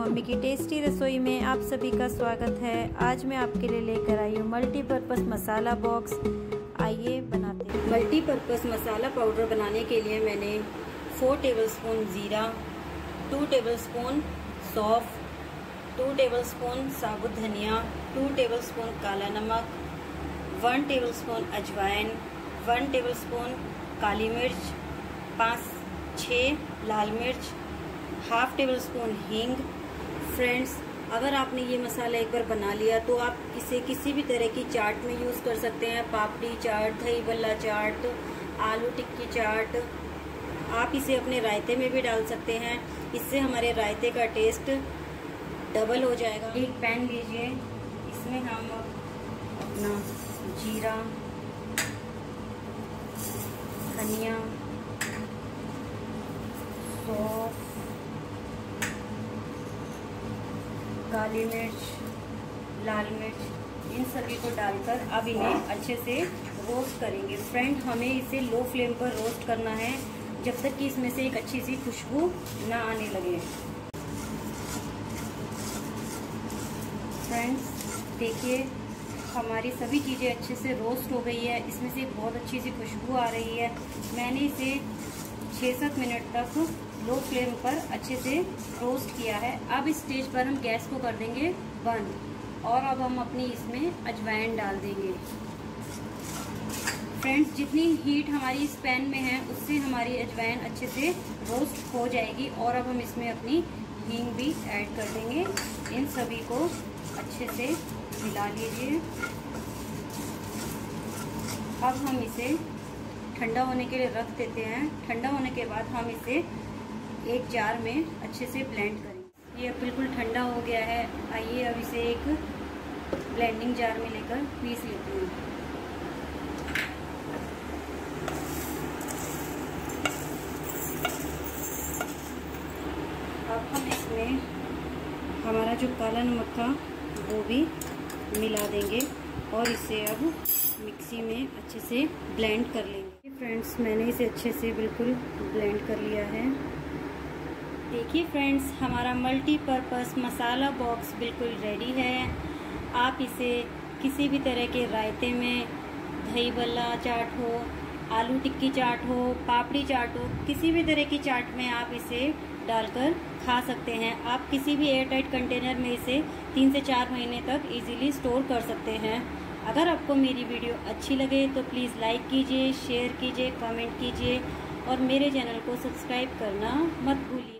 Mummy की tasty रसोई में आप सभी का स्वागत है। आज मैं आपके लिए लेकर आई हूँ मल्टीपर्पज़ मसाला बॉक्स। आइए बनाते हैं। मल्टीपर्पज़ मसाला पाउडर बनाने के लिए मैंने 4 टेबलस्पून ज़ीरा, 2 टेबलस्पून सौंफ, 2 टेबलस्पून साबुत धनिया, 2 टेबलस्पून काला नमक, 1 टेबलस्पून अजवाइन, 1 टेबलस्पून काली मिर्च, 5-6 लाल मिर्च, हाफ टेबल स्पून हींग। फ्रेंड्स, अगर आपने ये मसाला एक बार बना लिया तो आप इसे किसी भी तरह की चाट में यूज़ कर सकते हैं। पापड़ी चाट, दही भल्ला चाट, आलू टिक्की चाट, आप इसे अपने रायते में भी डाल सकते हैं। इससे हमारे रायते का टेस्ट डबल हो जाएगा। एक पैन लीजिए, इसमें हम अपना जीरा, धनिया, सौंफ, काली मिर्च, लाल मिर्च, इन सभी को डालकर अब इन्हें अच्छे से रोस्ट करेंगे। फ्रेंड, हमें इसे लो फ्लेम पर रोस्ट करना है जब तक कि इसमें से एक अच्छी सी खुशबू ना आने लगे। फ्रेंड्स, देखिए हमारी सभी चीज़ें अच्छे से रोस्ट हो गई है। इसमें से बहुत अच्छी सी खुशबू आ रही है। मैंने इसे 6-7 मिनट तक लो फ्लेम पर अच्छे से रोस्ट किया है। अब इस स्टेज पर हम गैस को कर देंगे बंद और अब हम अपनी इसमें अजवाइन डाल देंगे। फ्रेंड्स, जितनी हीट हमारी इस पैन में है उससे हमारी अजवाइन अच्छे से रोस्ट हो जाएगी और अब हम इसमें अपनी हींग भी ऐड कर देंगे। इन सभी को अच्छे से मिला लीजिए। अब हम इसे ठंडा होने के लिए रख देते हैं। ठंडा होने के बाद हम इसे एक जार में अच्छे से ब्लेंड करें। ये बिल्कुल ठंडा हो गया है। आइए अब इसे एक ब्लेंडिंग जार में लेकर पीस लेते हैं। अब हम इसमें हमारा जो काला नमक था वो भी मिला देंगे और इसे अब मिक्सी में अच्छे से ब्लेंड कर लेंगे। फ्रेंड्स, मैंने इसे अच्छे से बिल्कुल ब्लेंड कर लिया है। देखिए फ्रेंड्स, हमारा मल्टीपर्पज़ मसाला बॉक्स बिल्कुल रेडी है। आप इसे किसी भी तरह के रायते में, दही भल्ला चाट हो, आलू टिक्की चाट हो, पापड़ी चाट हो, किसी भी तरह की चाट में आप इसे डालकर खा सकते हैं। आप किसी भी एयरटाइट कंटेनर में इसे 3 से 4 महीने तक इजीली स्टोर कर सकते हैं। अगर आपको मेरी वीडियो अच्छी लगे तो प्लीज़ लाइक कीजिए, शेयर कीजिए, कमेंट कीजिए और मेरे चैनल को सब्सक्राइब करना मत भूलिए।